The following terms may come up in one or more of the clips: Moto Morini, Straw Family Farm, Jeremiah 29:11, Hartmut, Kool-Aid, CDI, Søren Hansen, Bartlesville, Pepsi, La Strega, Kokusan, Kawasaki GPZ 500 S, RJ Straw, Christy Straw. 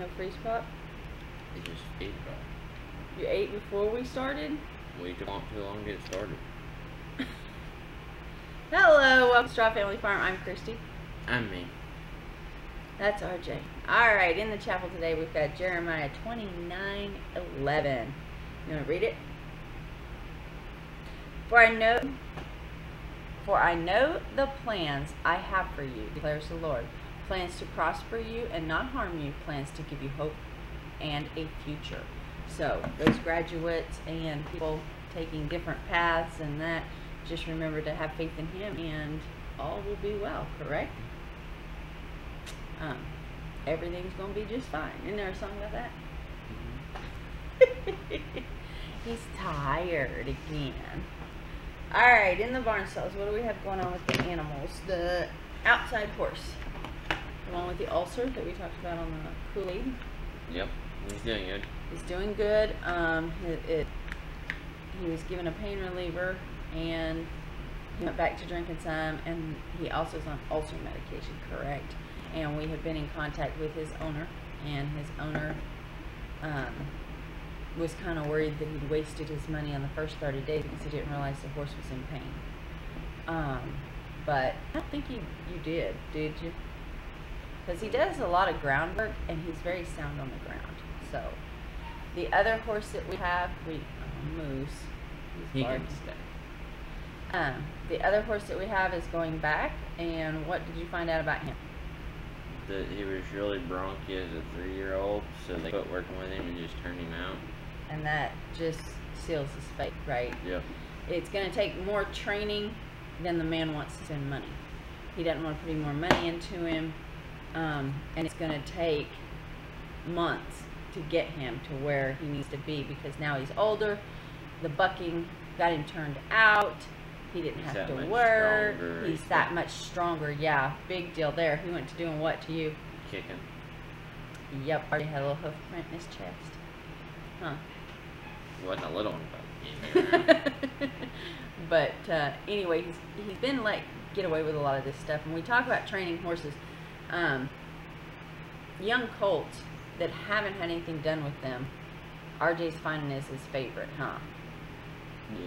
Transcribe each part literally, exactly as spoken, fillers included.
No freeze pop? It just ate it all. You ate before we started? We took too long to get started. Hello, welcome to Straw Family Farm. I'm Christy. I'm me. That's R J. Alright, in the chapel today we've got Jeremiah twenty-nine eleven. You want to read it? For I know... For I know the plans I have for you, declares the Lord. Plans to prosper you and not harm you. Plans to give you hope and a future. So, those graduates and people taking different paths and that, just remember to have faith in Him and all will be well, correct? Um, everything's going to be just fine. Isn't there a song about that? Mm-hmm. He's tired again. Alright, in the barn stalls, what do we have going on with the animals? The outside horse. The one with the ulcer that we talked about on the Kool-Aid. Yep, he's doing good. He's doing good. Um, it, it, he was given a pain reliever and he went back to drinking some, and he also is on ulcer medication, correct? And we have been in contact with his owner, and his owner um, was kind of worried that he'd wasted his money on the first thirty days because he didn't realize the horse was in pain. Um, but I don't think you, you did, did you? Because he does a lot of groundwork, and he's very sound on the ground. So, the other horse that we have, we, oh, Moose. He can stay. Um, the other horse that we have is going back, and what did you find out about him? That he was really bronky as a three-year-old, so they quit working with him and just turned him out. And that just seals his fate, right? Yep. It's going to take more training than the man wants to spend money. He doesn't want to put any more money into him, um, and it's going to take months to get him to where he needs to be because now he's older, the bucking got him turned out, he didn't have to work, he's that much stronger, yeah, big deal there. He went to doing what to you? Kicking. Yep, already had a little hoof print in his chest. Huh. He wasn't a little one, but But uh, anyway, he's, he's been let get away with a lot of this stuff. When we talk about training horses, um, young colts that haven't had anything done with them, R J's finding is his favorite, huh?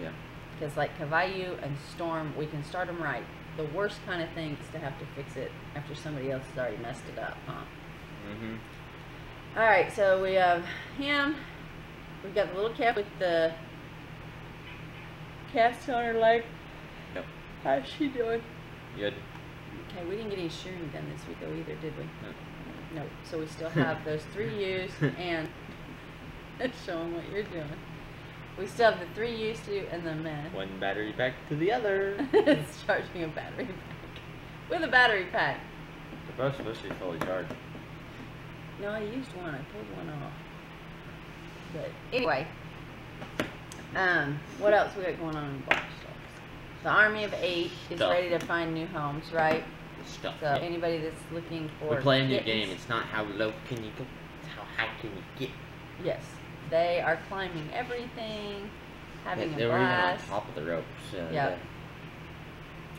Yeah. Because like Cavallu and Storm, we can start them right. The worst kind of thing is to have to fix it after somebody else has already messed it up, huh? Mm-hmm. All right, so we have him. We've got the little calf with the cast on her leg. Yep. How's she doing? Good. Okay, we didn't get any shoeing done this week, though, either, did we? No. No, so we still have those three U's and show them what you're doing. We still have the three used to and the men. One battery pack to the other. It's charging a battery pack. With a battery pack. They're both supposed to be fully charged. No, I used one. I pulled one off. But anyway, um, what else we got going on in the barn stalls? The army of eight is Stuff. ready to find new homes, right? Stuff. So yeah. Anybody that's looking for. We're playing a new game. It's not how low can you go. It's how high can you get. Yes. They are climbing everything, having yeah, a blast. They were even on top of the ropes. Uh, yep.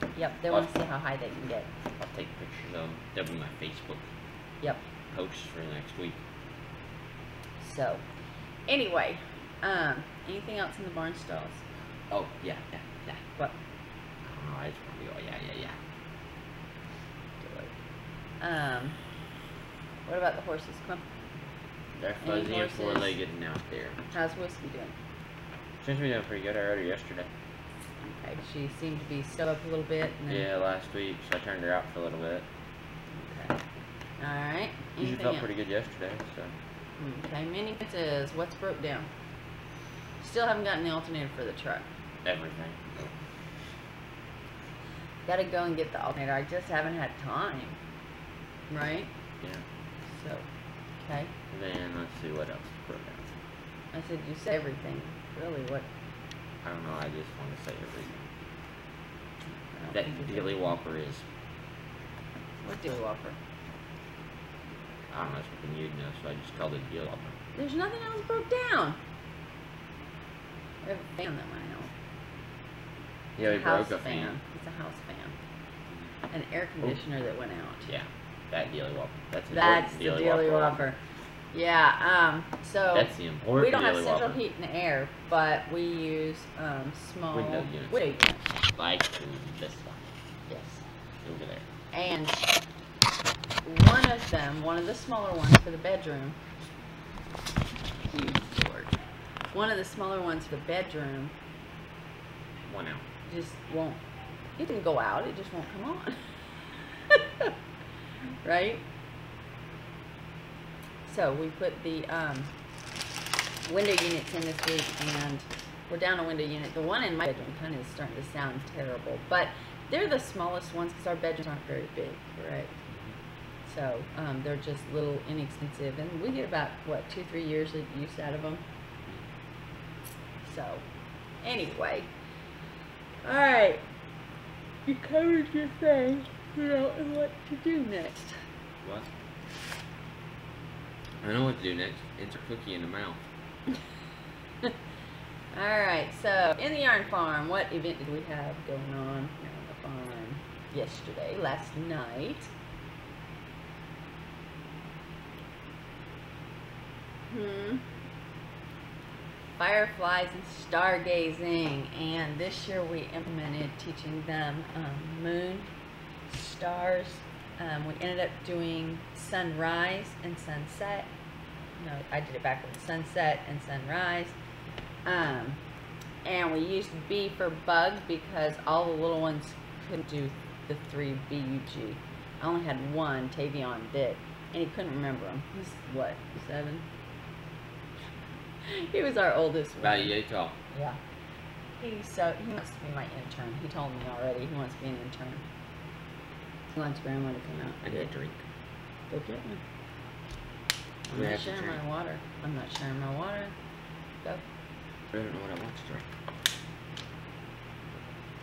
They, yep, they want to see how high they can get. I'll take pictures of them. They'll be my Facebook yep. posts for next week. So, anyway, um, anything else in the barn stalls? Oh, yeah, yeah, yeah. What? Oh, I just want to be all, yeah, yeah, yeah. Um, what about the horses? Come on. They're fuzzy and four-legged and out there. How's Whiskey doing? Seems to be doing pretty good. I rode her yesterday. Okay, she seemed to be stubbed up a little bit. And then... Yeah, last week, so I turned her out for a little bit. Okay. Alright. She felt else? pretty good yesterday, so. Okay, Minnie says, what's broke down? Still haven't gotten the alternator for the truck. Everything. Gotta go and get the alternator. I just haven't had time. Right? Yeah. So. Okay. Then let's see what else is broke down. I said you said everything. Really, what? I don't know. I just want to say everything. That dilly whopper is. What dilly whopper? I don't know something you'd know, so I just called it dilly whopper. There's nothing else broke down. We have a fan that went out. Yeah, we broke a fan. fan. It's a house fan. An air conditioner Ooh. that went out. Yeah. That daily whopper. That's, That's the daily whopper. Yeah, um, so that's the important. We don't have central heat and air, but we use um, small window units. Window units. Like this one. Yes. Over there. And one of them, one of the smaller ones for the bedroom. Huge board. One of the smaller ones for the bedroom. Went out. Just won't. It didn't go out. It just won't come on. Right. So we put the um, window units in this week, and we're down a window unit. The one in my bedroom kind of is starting to sound terrible, but they're the smallest ones because our bedrooms aren't very big, right? So um, they're just little, inexpensive, and we get about, what, two, three years of use out of them. So anyway, all right, you covered your thing. You don't know what to do next. What? I know what to do next. It's a cookie in the mouth. Alright, so in the yarn farm, what event did we have going on here on the farm yesterday, last night? Hmm. Fireflies and stargazing. And this year we implemented teaching them um, moon, stars. Um, we ended up doing sunrise and sunset. No, I did it backwards. Sunset and sunrise. Um, and we used B for bug because all the little ones couldn't do the three B U G. I only had one, Tavion did, and he couldn't remember them. He's, what, seven? He was our oldest one. About eight tall. Yeah. He, so, he wants to be my intern. He told me already he wants to be an intern. I want Grandma to come out. I need a drink. Go get one. I'm not sharing my water. I'm not sharing my water. Go. I don't know what I want to drink.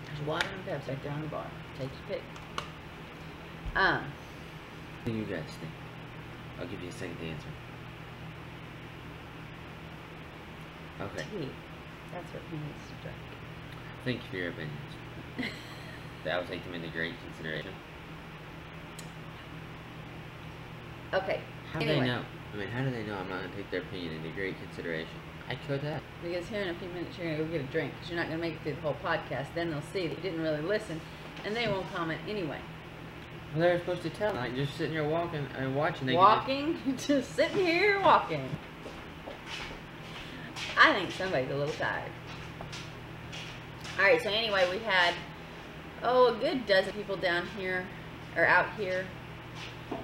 There's water and Pepsi right there on the bar. Take your pick. Um. What do you guys think? I'll give you a second to answer. Okay. Tea. That's what he needs to drink. Thank you for your opinions. That was taken into great consideration. Okay. How anyway. do they know? I mean, how do they know I'm not going to take their opinion into great consideration? I could have. Because here in a few minutes you're going to go get a drink, because you're not going to make it through the whole podcast. Then they'll see that you didn't really listen, and they won't comment anyway. Well, they're supposed to tell. Like, just sitting here walking and watching. They walking? Just... just sitting here walking. I think somebody's a little tired. Alright, so anyway, we had... oh, a good dozen people down here, or out here,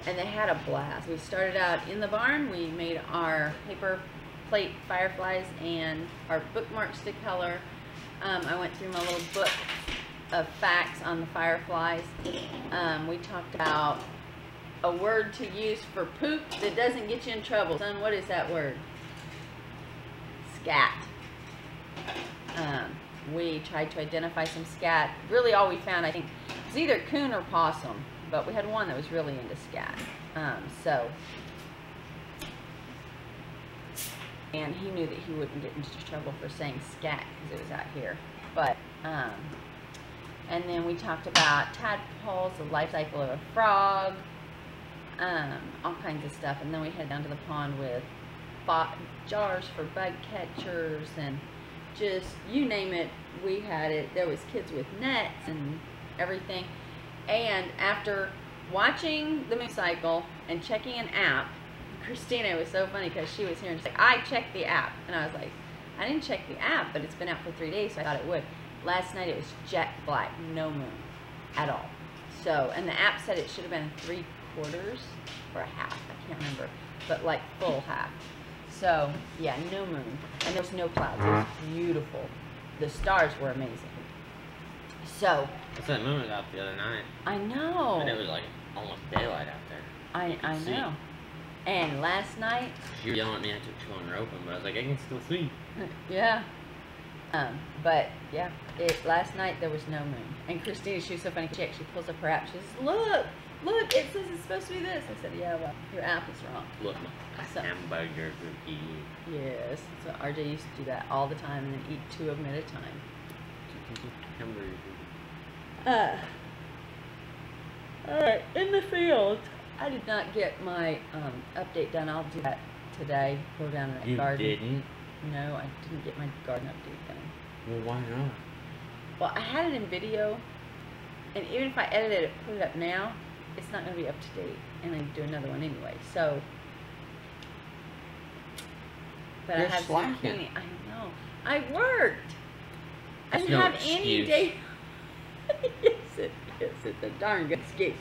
and they had a blast. We started out in the barn. We made our paper plate fireflies and our bookmarks to color. Um, I went through my little book of facts on the fireflies. Um, we talked about a word to use for poop that doesn't get you in trouble. Son, what is that word? Scat. Um, We tried to identify some scat. Really all we found, I think, was either coon or possum, but we had one that was really into scat. Um, so, and he knew that he wouldn't get into trouble for saying scat because it was out here. But, um, and then we talked about tadpoles, the life cycle of a frog, um, all kinds of stuff. And then we head down to the pond with jars for bug catchers and just, you name it, we had it. There was kids with nets and everything. And after watching the moon cycle and checking an app, Christina was so funny because she was here and she's like, I checked the app. And I was like, I didn't check the app, but it's been out for three days, so I thought it would. Last night it was jet black, no moon at all. So, and the app said it should have been three quarters or a half. I can't remember, but like full half. So, yeah, no moon. And there was no clouds. It was beautiful. The stars were amazing. So. It's that moon was out the other night. I know. And it was like almost daylight out there. I, I know. And last night. You were yelling at me. I took two on her open, but I was like, I can still see. Yeah. Um, but, yeah. It, last night there was no moon. And Christina, she was so funny. She actually pulls up her app. She says, look. Look, it says it's supposed to be this. I said, yeah, well, your app is wrong. Look, my so, hamburger would eat. Yes, so R J used to do that all the time and then eat two of them at a time. Hamburger. Uh, Alright, in the field. I did not get my um, update done. I'll do that today. Pull down that you garden. You didn't? No, I didn't get my garden update done. Well, why not? Well, I had it in video, and even if I edited it, put it up now, it's not going to be up to date, and I do another one anyway. So, but You're I have slacking. Zucchini. I know. I worked. That's I didn't no have excuse. any day. Yes, it is. It's a darn good excuse.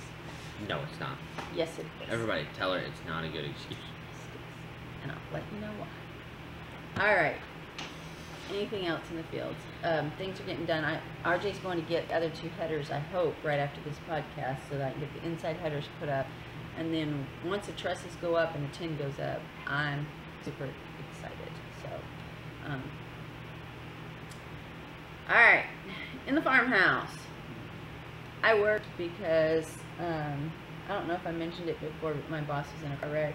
No, it's not. Yes, it is. Everybody, tell her it's not a good excuse. And I'll let you know why. All right. Anything else in the fields? Um, things are getting done. I, R J's going to get the other two headers, I hope, right after this podcast, so that I can get the inside headers put up. And then once the trusses go up and the tin goes up, I'm super excited. So, um, all right. In the farmhouse, I worked because um, I don't know if I mentioned it before, but my boss was in a car wreck,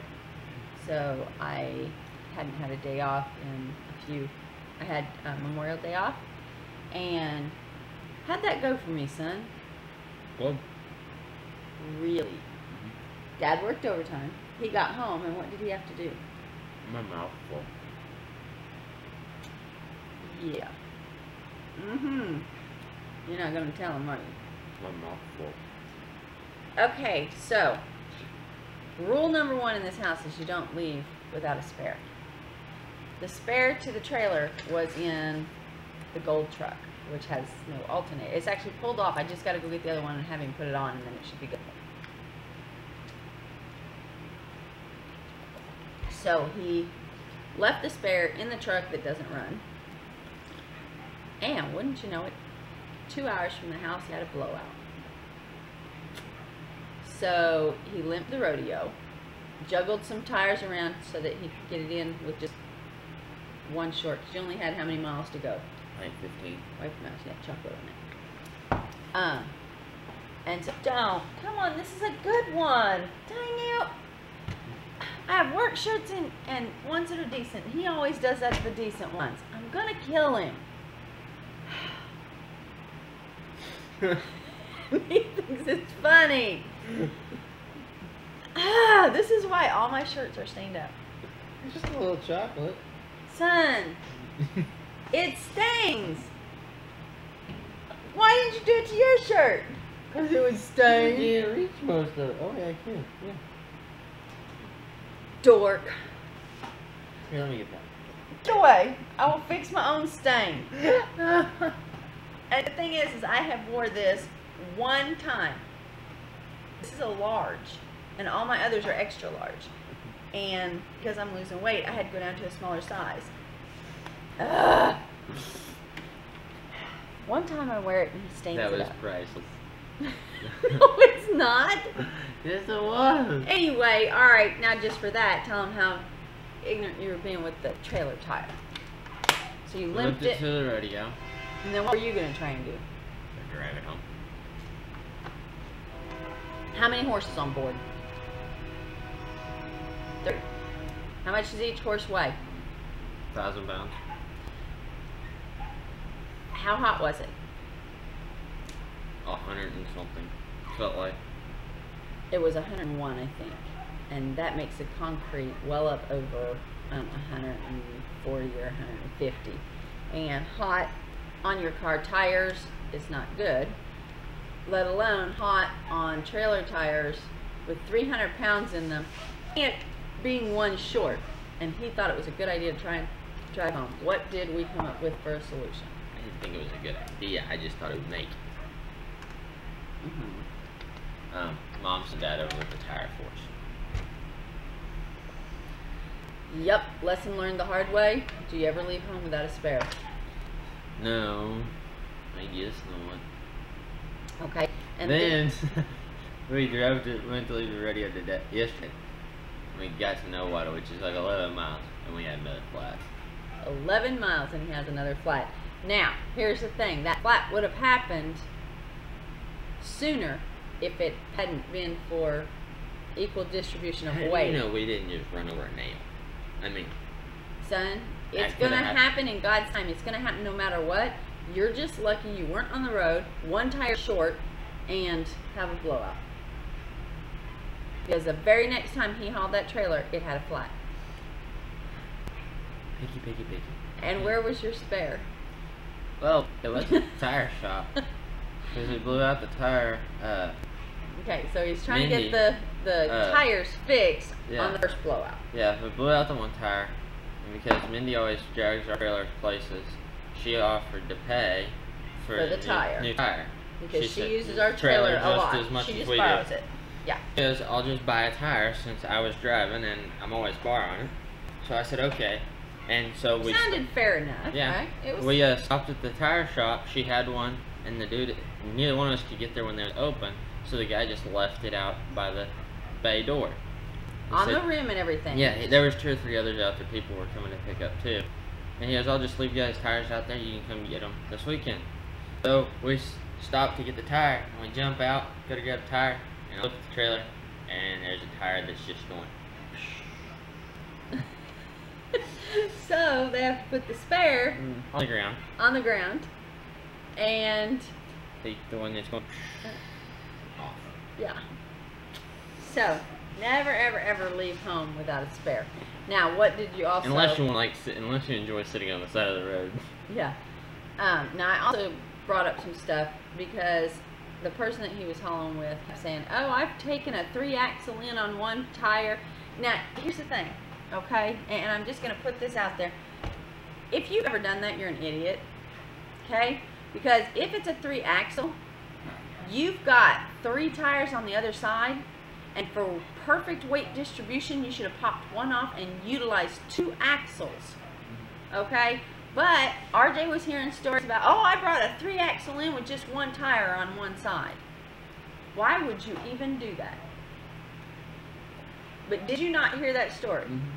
so I hadn't had a day off in a few. I had uh, Memorial Day off, and how'd that go for me, son? Well, really, mm-hmm. Dad worked overtime. He got home, and what did he have to do? My mouth full. Yeah. Mm-hmm. You're not going to tell him, are you? My mouth full. Okay, so rule number one in this house is you don't leave without a spare. The spare to the trailer was in the gold truck, which has no alternate. It's actually pulled off. I just got to go get the other one and have him put it on, and then it should be good. So he left the spare in the truck that doesn't run. And wouldn't you know it, two hours from the house, he had a blowout. So he limped the rodeo, juggled some tires around so that he could get it in with just one short, because you only had how many miles to go? Like fifteen. Wife mouse, yeah, chocolate on it. Um, and so, don't, come on, this is a good one. Dang it. I have work shirts and, and ones that are decent. He always does that to the decent ones. I'm going to kill him. He thinks it's funny. Ah, this is why all my shirts are stained up. It's just a little chocolate. Son, it stains. Why didn't you do it to your shirt? Because it was stained. You can't reach most of it. Oh, yeah, I can. Yeah. Dork. Here, let me get that. Get away. I will fix my own stain. And the thing is, is I have wore this one time. This is a large. And all my others are extra large. And because I'm losing weight, I had to go down to a smaller size. Ugh. One time I wear it and he stains it up. That was priceless. No, it's not. Yes, it was. Anyway, all right. Now, just for that, tell him how ignorant you were being with the trailer tire. So you limped it to the rodeo. And then what were you going to try and do? Drive it home. How many horses on board? thirty. How much does each horse weigh? Thousand pounds. How hot was it? A hundred and something. Felt like. It was a hundred and one, I think, and that makes the concrete well up over um, a hundred and forty or a hundred and fifty. And hot on your car tires is not good. Let alone hot on trailer tires with three hundred pounds in them. And being one short, and he thought it was a good idea to try and drive home. What did we come up with for a solution? I didn't think it was a good idea. I just thought it would make it. Mm-hmm. Um, Mom sent Dad over with the tire force. Yep, lesson learned the hard way. Do you ever leave home without a spare? No, I guess not. Okay. And then we drove to went to leave the radio today yesterday. We got to Nowater, which is like eleven miles, and we had another flat. eleven miles, and he has another flat. Now, here's the thing. That flat would have happened sooner if it hadn't been for equal distribution of weight. You know, we didn't just run over a nail. I mean. Son, it's going to happen in God's time. It's going to happen no matter what. You're just lucky you weren't on the road, one tire short, and have a blowout. Because the very next time he hauled that trailer, it had a flat. Picky, picky, picky. And where was your spare? Well, it was a tire shop. Because we blew out the tire. Uh, okay, so he's trying Mindy, to get the, the uh, tires fixed yeah. on the first blowout. Yeah, we blew out the one tire. And because Mindy always drags our trailers places, she offered to pay for, for the new, tire. new tire. Because she, she said, uses our trailer, trailer a lot. As much she as just we borrows do. it. Yeah. Because I'll just buy a tire since I was driving and I'm always borrowing it. So I said, okay. And so it we sounded fair enough. Yeah, right? It was we uh, stopped at the tire shop. She had one, and the dude, neither one of us could get there when they were open. So the guy just left it out by the bay door. He on said, the rim and everything. Yeah, there was two or three others out there. People were coming to pick up too. And he goes, "I'll just leave you guys' tires out there. You can come get them this weekend." So we stopped to get the tire, and we jump out, go to grab the tire, and I look at the trailer, and there's a tire that's just going. So they have to put the spare mm, on the ground. On the ground, and the, the one that's going off. Yeah. So never, ever, ever leave home without a spare. Now, what did you also? Unless you want, like, sit, unless you enjoy sitting on the side of the road. Yeah. Um, now I also brought up some stuff because the person that he was hauling with kept saying, "Oh, I've taken a three axle in on one tire." Now, here's the thing. Okay, and I'm just going to put this out there. If you've ever done that, you're an idiot. Okay? Because if it's a three axle, you've got three tires on the other side, and for perfect weight distribution, you should have popped one off and utilized two axles. Okay? But R J was hearing stories about, oh, I brought a three axle in with just one tire on one side. Why would you even do that? But did you not hear that story? Mm-hmm.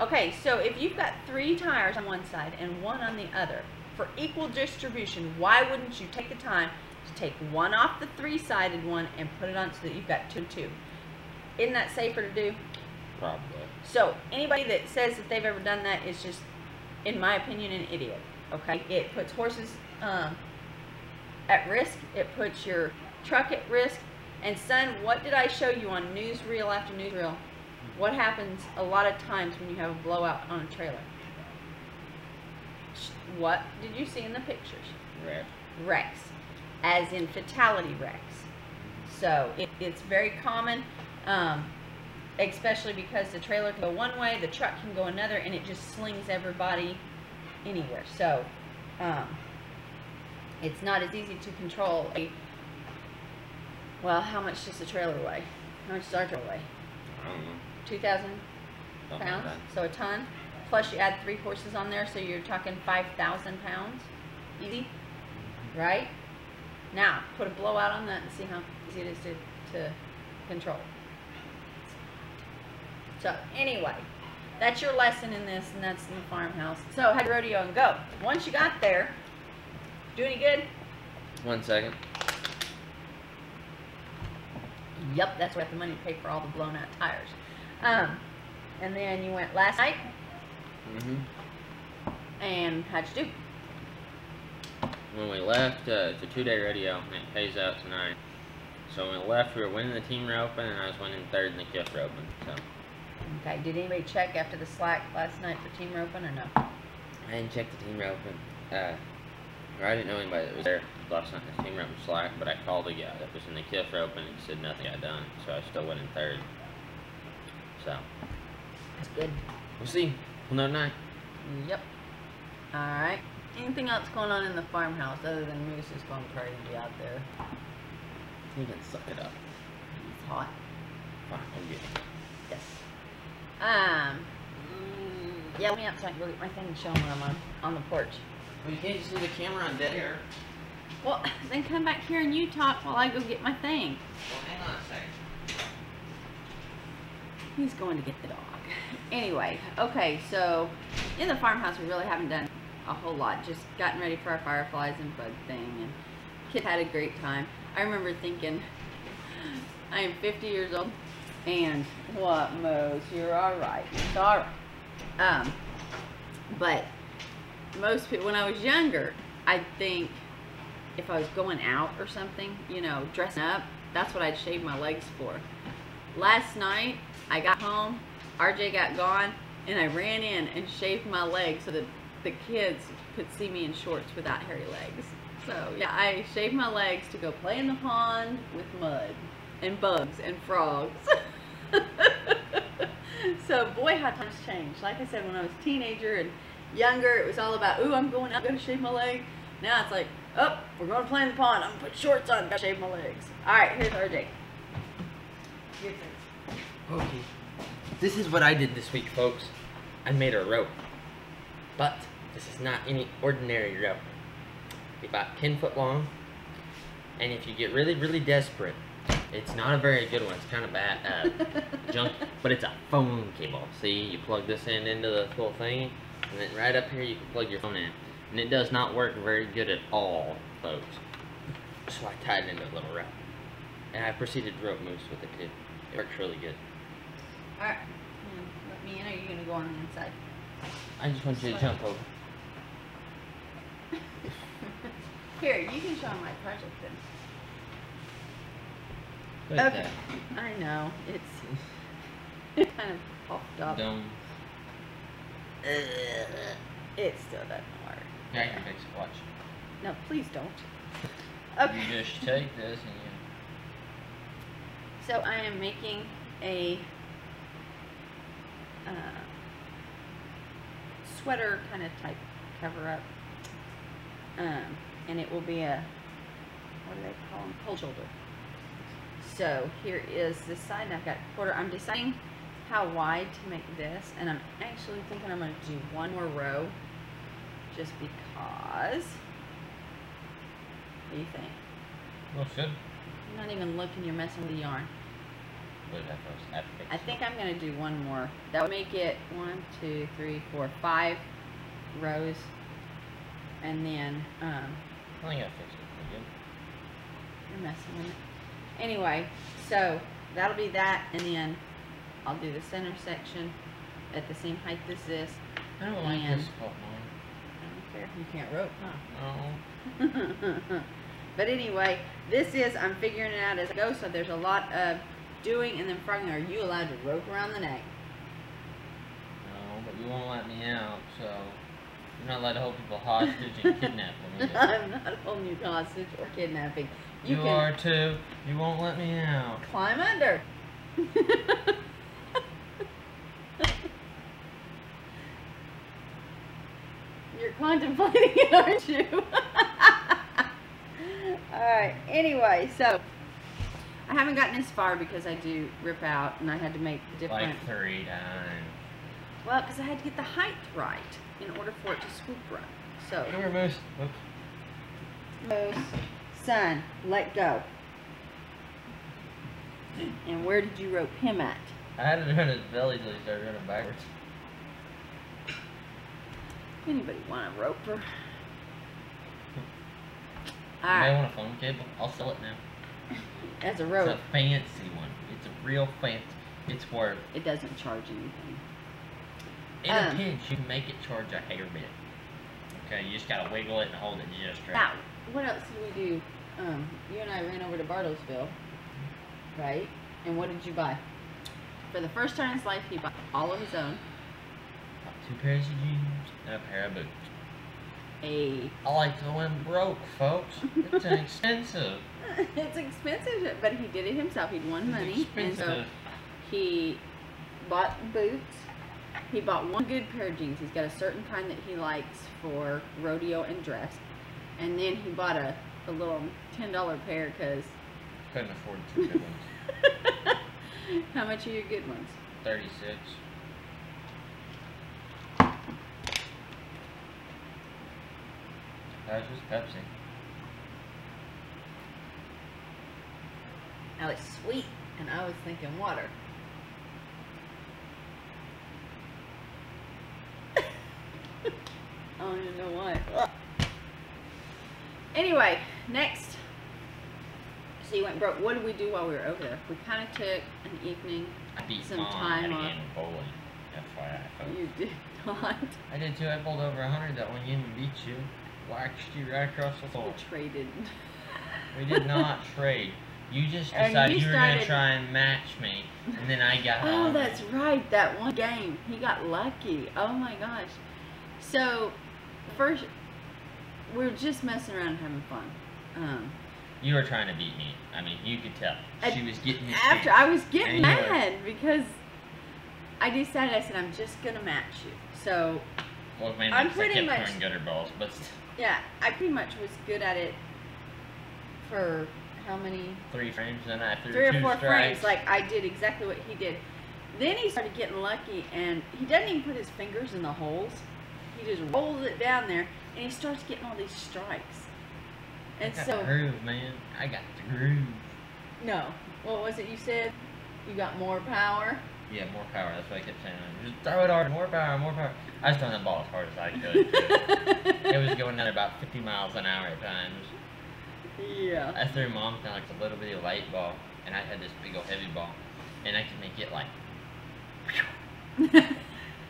Okay, so if you've got three tires on one side and one on the other, for equal distribution, why wouldn't you take the time to take one off the three-sided one and put it on so that you've got two and two? Isn't that safer to do? Probably. So anybody that says that they've ever done that is just, in my opinion, an idiot. Okay, it puts horses um, at risk. It puts your truck at risk. And son, what did I show you on newsreel after newsreel? What happens a lot of times when you have a blowout on a trailer? What did you see in the pictures? Wreck. Wrecks. As in fatality wrecks. So it, it's very common, um, especially because the trailer can go one way, the truck can go another, and it just slings everybody anywhere. So um, it's not as easy to control a... Well, how much does the trailer weigh? How much does our trailer weigh? I don't know. two thousand pounds? Like so a ton? Plus you add three horses on there, so you're talking five thousand pounds. Easy? Right? Now, put a blowout on that and see how easy it is to, to control. So, anyway, that's your lesson in this, and that's in the farmhouse. So, have your rodeo and go. Once you got there, do any good? One second. Yep, that's where I have the money to pay for all the blown out tires. Um, and then you went last night. Mm-hmm. And how'd you do? When we left, uh, it's a two-day rodeo, and it pays out tonight. So when we left, we were winning the team roping, and I was winning third in the kilt roping. So. Okay, did anybody check after the slack last night for team roping or no? I didn't check the team roping. Uh, I didn't know anybody that was there last night. The team rep was slack, but I called a guy that was in the kilt rope and he said nothing got done, so I still went in third. So that's good. We'll see. Another night. Yep. All right. Anything else going on in the farmhouse other than Moose is going crazy out there? He can suck it up. It's hot. Fine, I'll get it. Yes. Um. Yeah, let me outside. Go get my thing and show him when I'm on on the porch. Well, you can't just leave the camera on dead air. Well, then come back here and you talk while I go get my thing. Well, hang on a second. He's going to get the dog. Anyway, okay, so in the farmhouse we really haven't done a whole lot. Just gotten ready for our fireflies and bug thing. And Kid had a great time. I remember thinking, I am fifty years old. And what, Mose? You're all right. It's all right. Um, but... Most people, when I was younger, I think if I was going out or something, you know, dressing up, that's what I'd shave my legs for. Last night, I got home, R J got gone, and I ran in and shaved my legs so that the kids could see me in shorts without hairy legs. So yeah, I shaved my legs to go play in the pond with mud and bugs and frogs. So boy, how times changed. Like I said, when I was a teenager and younger, it was all about, ooh, I'm going out, I'm going to shave my leg. Now it's like, oh, we're going to play in the pond. I'm going to put shorts on, gotta shave my legs. All right, here's R J. Okay, this is what I did this week, folks. I made a rope, but this is not any ordinary rope. It's about ten foot long, and if you get really, really desperate, it's not a very good one. It's kind of bad, uh, junk, but it's a phone cable. See, you plug this in into the little thing, and then right up here you can plug your phone in. And it does not work very good at all, folks. So I tied it into a little rope, and I proceeded to rope moose with it too. It works really good. All right, let me in. Or are you gonna go on the inside? I just want you to jump over. Here, you can show them my project then. Like okay, that. I know, it's, it's kind of popped up. Dumb. It still doesn't work. Yeah, you can fix it, watch. No, please don't. Okay. You just take this and you... So I am making a uh, sweater kind of type cover up. Um, and it will be a, what do they call them, cold shoulder. So here is this side, and I've got a quarter. I'm deciding how wide to make this, and I'm actually thinking I'm going to do one more row just because. What do you think? Looks good. You're not even looking, you're messing with the yarn. I think I'm going to do one more. That would make it one, two, three, four, five rows, and then, um... I think I fixed it pretty good. You're messing with it. Anyway, so that'll be that, and then I'll do the center section at the same height as this. I don't like this part, man. I don't care. You can't rope, huh? No. But anyway, this is, I'm figuring it out as I go, so there's a lot of doing, and then finally, are you allowed to rope around the neck? No, but you won't let me out, so you're not allowed to hold people hostage and kidnap them. I'm not holding you hostage or kidnapping. You, you are too. You won't let me out. Climb under. You're contemplating it, aren't you? Alright, anyway, so I haven't gotten as far because I do rip out and I had to make different... Like three times. Well, because I had to get the height right in order for it to swoop right. So... Come here, Moose. Moose. Son, let go. And where did you rope him at? I had to run his belly till he started running backwards. Anybody want a roper? You may want a phone cable. I'll sell it now. As a rope. It's a fancy one. It's a real fancy. It's worth. It doesn't charge anything. In um, a pinch, you can make it charge a hair bit. Okay, you just gotta wiggle it and hold it just right. Now, what else did we do? Um, you and I ran over to Bartlesville, right? And what did you buy? For the first time in his life, he bought all of his own. Two pairs of jeans and a pair of boots. Hey. I like going broke, folks. It's expensive. It's expensive, but he did it himself. He'd won money, and so he bought boots. He bought one good pair of jeans. He's got a certain kind that he likes for rodeo and dress. And then he bought a, a little ten dollar pair because... Couldn't afford two good ones. How much are your good ones? thirty-six. That was just Pepsi. Now it's sweet, and I was thinking water. I don't even know why. Anyway, next. So you went broke. What did we do while we were over there? We kind of took an evening, I beat some mom time off. F Y I, you did not. I did too. I pulled over a hundred that one game and beat you. Waxed you right across the floor. We traded. We did not trade. You just decided you, you were going to try and match me, and then I got oh, home. That's right. That one game. He got lucky. Oh, my gosh. So, first, we were just messing around and having fun. Um, you were trying to beat me. I mean, you could tell. At, she was getting me. After, face. I was getting mad were, because I decided, I said, I'm just going to match you. So, well, man, I'm pretty much... throwing gutter balls, but... Yeah, I pretty much was good at it for... how many? Three frames, and I threw three or four frames. Like, I did exactly what he did. Then he started getting lucky, and he doesn't even put his fingers in the holes. He just rolls it down there, and he starts getting all these strikes. And I got so the groove, man. I got the groove. No, what was it you said? You got more power. Yeah, more power. That's what I kept saying. Just throw it hard, more power, more power. I was throwing the ball as hard as I could. It was going at about fifty miles an hour at times. Yeah. I threw mom down like a little bitty light ball, and I had this big old heavy ball, and I could make it like, yeah,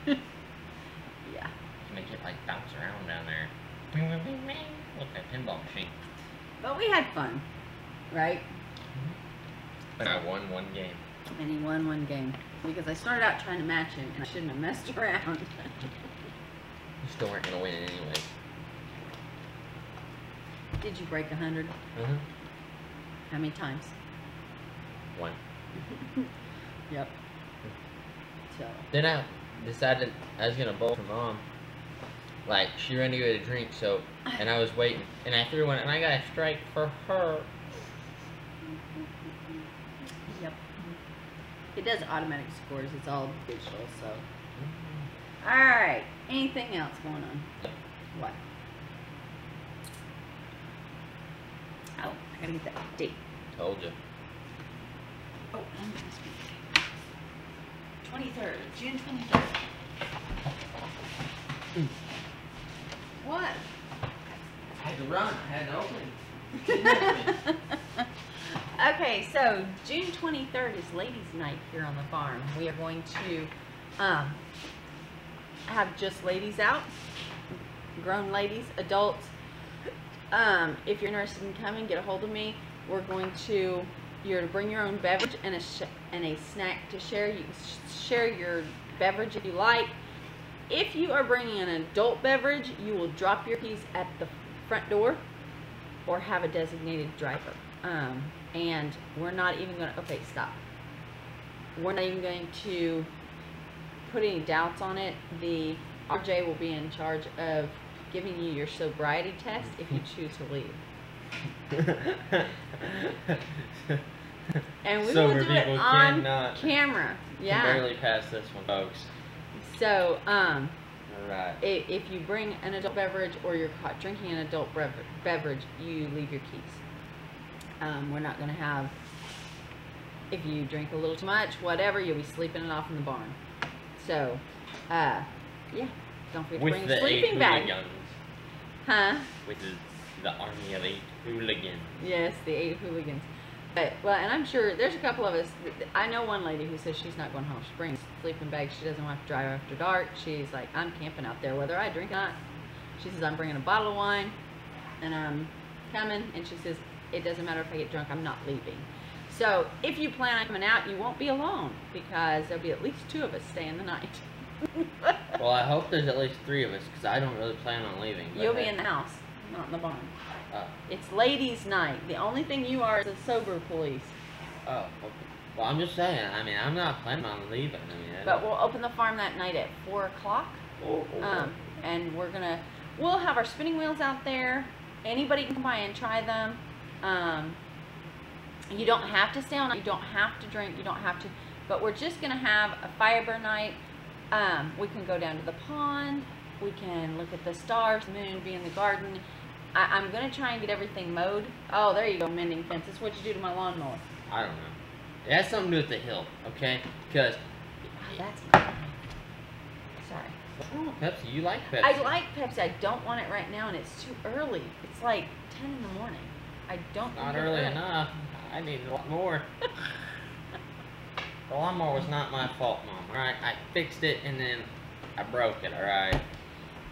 I could make it like bounce around down there, bing, bing, bing, bing, with that pinball machine. But we had fun, right? And I won one game. And he won one game because I started out trying to match him, and I shouldn't have messed around. You still weren't gonna win it anyway. Did you break a hundred? Mm-hmm. How many times? One. Yep. So. Then I decided I was gonna bowl for mom. Like, she ran to go get a drink, so, and I was waiting, and I threw one, and I got a strike for her. Yep. It does automatic scores. It's all digital, so. Mm-hmm. All right. Anything else going on? What? Oh, I gotta get that date. Told you. Oh, I'm gonna speak. twenty-third, June twenty-third. Mm. What? I had to run, I had to open. Okay, so June twenty-third is ladies' night here on the farm. We are going to um, have just ladies out, grown ladies, adults. Um, if you're interested in coming, get a hold of me. We're going to, you're to bring your own beverage and a, sh and a snack to share. You can sh share your beverage if you like. If you are bringing an adult beverage, you will drop your keys at the front door or have a designated driver. Um, and we're not even going to, okay, stop. We're not even going to put any doubts on it. The R J will be in charge of giving you your sobriety test if you choose to leave. And we Sober will do it on camera. Yeah. Can barely pass this one, folks. So, um, all right. If, if you bring an adult beverage or you're caught drinking an adult beverage, you leave your keys. Um, we're not going to have, if you drink a little too much, whatever, you'll be sleeping it off in the barn. So, uh, yeah. Don't forget to bring a sleeping bag. Huh? With the, the army of eight hooligans. Yes, the eight hooligans. But, well, and I'm sure there's a couple of us. I know one lady who says she's not going home. She brings a sleeping bag. She doesn't want to drive after dark. She's like, I'm camping out there, whether I drink or not. She says, I'm bringing a bottle of wine, and I'm coming. And she says, it doesn't matter if I get drunk. I'm not leaving. So if you plan on coming out, you won't be alone because there'll be at least two of us staying the night. Well, I hope there's at least three of us because I don't really plan on leaving. You'll hey. be in the house, not in the barn. Oh. It's ladies' night. The only thing you are is a sober police. Oh, okay. Well, I'm just saying. I mean, I'm not planning on leaving. I mean, I but we'll open the farm that night at four o'clock. Oh, oh, um, oh. And we're gonna we'll have our spinning wheels out there. Anybody can come by and try them. Um, you don't have to stay on. You don't have to drink. You don't have to. But we're just gonna have a fiber night. Um, we can go down to the pond, we can look at the stars, the moon, be in the garden. I, I'm going to try and get everything mowed. Oh, there you go, mending fences. What'd you do to my lawnmower? I don't know. It has something to do with the hill, okay? Because... Oh, that's not... Sorry. Oh, Pepsi, you like Pepsi. I like Pepsi. I don't want it right now, and it's too early. It's like ten in the morning. I don't... Not early right. enough. I need a lot more. The lawnmower was not my fault, Mom, alright? I fixed it and then I broke it, alright?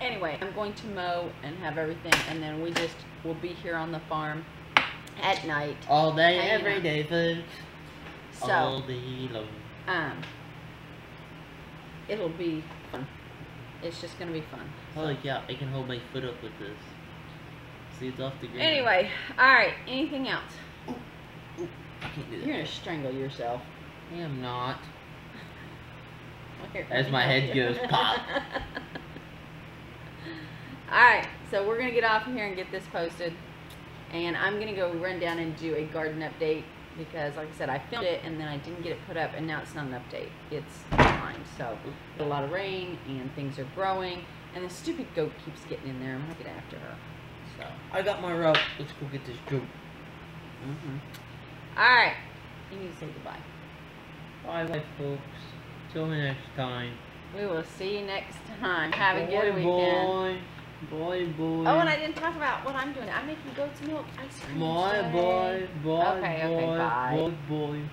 Anyway, I'm going to mow and have everything, and then we just will be here on the farm at night. All day, I every know. day, food. So, all day long. Um, it'll be fun. It's just going to be fun. Holy so. cow, I can hold my foot up with this. See, it's off the ground. Anyway, alright, anything else? Ooh, ooh, I can't do that. You're going to strangle yourself. I am not. Here, as my head you. goes pop. Alright, so we're going to get off here and get this posted. And I'm going to go run down and do a garden update. Because, like I said, I filmed it and then I didn't get it put up. And now it's not an update. It's fine. So, a lot of rain and things are growing. And the stupid goat keeps getting in there. I'm going to get after her. So I got my rope. Let's go get this goat. Mm-hmm. Alright. You need to say goodbye. Bye, bye, folks. Till next time. We will see you next time. Have boy, a good weekend. Boy, boy, boy. Oh, and I didn't talk about what I'm doing. I'm making goat's milk ice cream. Boy, today. boy, boy, okay, boy, okay, bye. boy, boy.